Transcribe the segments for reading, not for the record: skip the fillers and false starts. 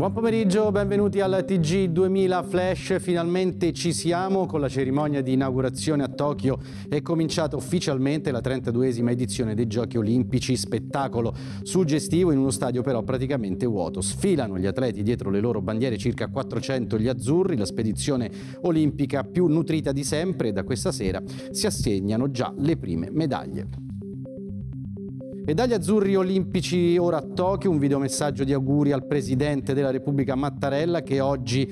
Buon pomeriggio, benvenuti al TG2000 Flash. Finalmente ci siamo. Con la cerimonia di inaugurazione a Tokyo è cominciata ufficialmente la 32esima edizione dei Giochi Olimpici, spettacolo suggestivo in uno stadio però praticamente vuoto. Sfilano gli atleti dietro le loro bandiere, circa 400 gli azzurri, la spedizione olimpica più nutrita di sempre, e da questa sera si assegnano già le prime medaglie. E dagli azzurri olimpici ora a Tokyo un videomessaggio di auguri al presidente della Repubblica Mattarella, che oggi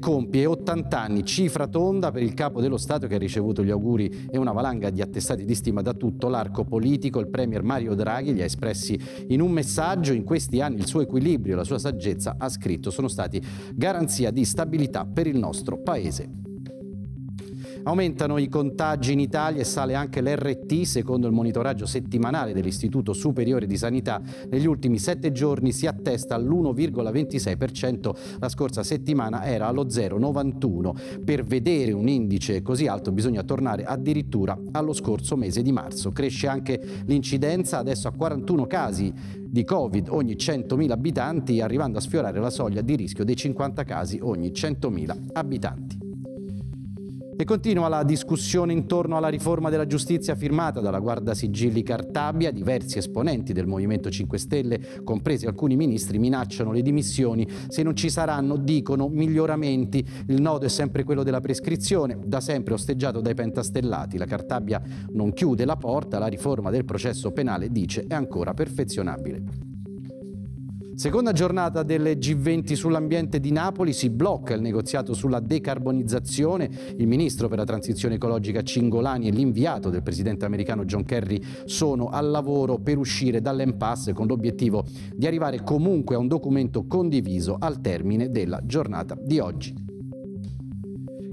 compie 80 anni, cifra tonda per il capo dello Stato, che ha ricevuto gli auguri e una valanga di attestati di stima da tutto l'arco politico. Il premier Mario Draghi li ha espressi in un messaggio: in questi anni il suo equilibrio e la sua saggezza, ha scritto, sono stati garanzia di stabilità per il nostro paese. Aumentano i contagi in Italia e sale anche l'RT. Secondo il monitoraggio settimanale dell'Istituto Superiore di Sanità, negli ultimi 7 giorni si attesta all'1,26%, la scorsa settimana era allo 0,91%. Per vedere un indice così alto bisogna tornare addirittura allo scorso mese di marzo. Cresce anche l'incidenza, adesso a 41 casi di Covid ogni 100.000 abitanti, arrivando a sfiorare la soglia di rischio dei 50 casi ogni 100.000 abitanti. E continua la discussione intorno alla riforma della giustizia firmata dalla guardasigilli Cartabia. Diversi esponenti del Movimento 5 Stelle, compresi alcuni ministri, minacciano le dimissioni se non ci saranno, dicono, miglioramenti. Il nodo è sempre quello della prescrizione, da sempre osteggiato dai pentastellati. La Cartabia non chiude la porta, la riforma del processo penale, dice, è ancora perfezionabile. Seconda giornata delle G20 sull'ambiente di Napoli, si blocca il negoziato sulla decarbonizzazione. Il ministro per la transizione ecologica Cingolani e l'inviato del presidente americano John Kerry sono al lavoro per uscire dall'impasse, con l'obiettivo di arrivare comunque a un documento condiviso al termine della giornata di oggi.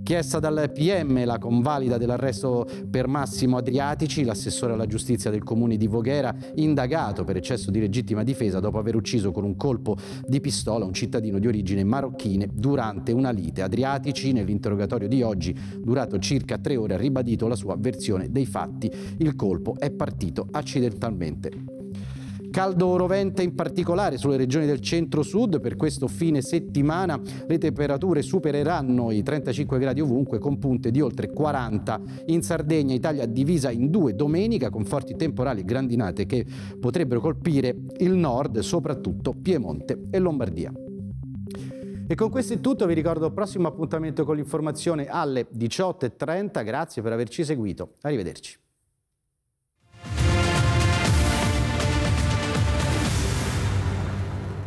Chiesta dal PM la convalida dell'arresto per Massimo Adriatici, l'assessore alla giustizia del comune di Voghera, indagato per eccesso di legittima difesa dopo aver ucciso con un colpo di pistola un cittadino di origine marocchine durante una lite. Adriatici, nell'interrogatorio di oggi, durato circa 3 ore, ha ribadito la sua versione dei fatti: il colpo è partito accidentalmente. Caldo rovente in particolare sulle regioni del centro-sud. Per questo fine settimana le temperature supereranno i 35 gradi ovunque, con punte di oltre 40 in Sardegna. Italia divisa in due domenica, con forti temporali e grandinate che potrebbero colpire il nord, soprattutto Piemonte e Lombardia. E con questo è tutto, vi ricordo il prossimo appuntamento con l'informazione alle 18:30. Grazie per averci seguito, arrivederci.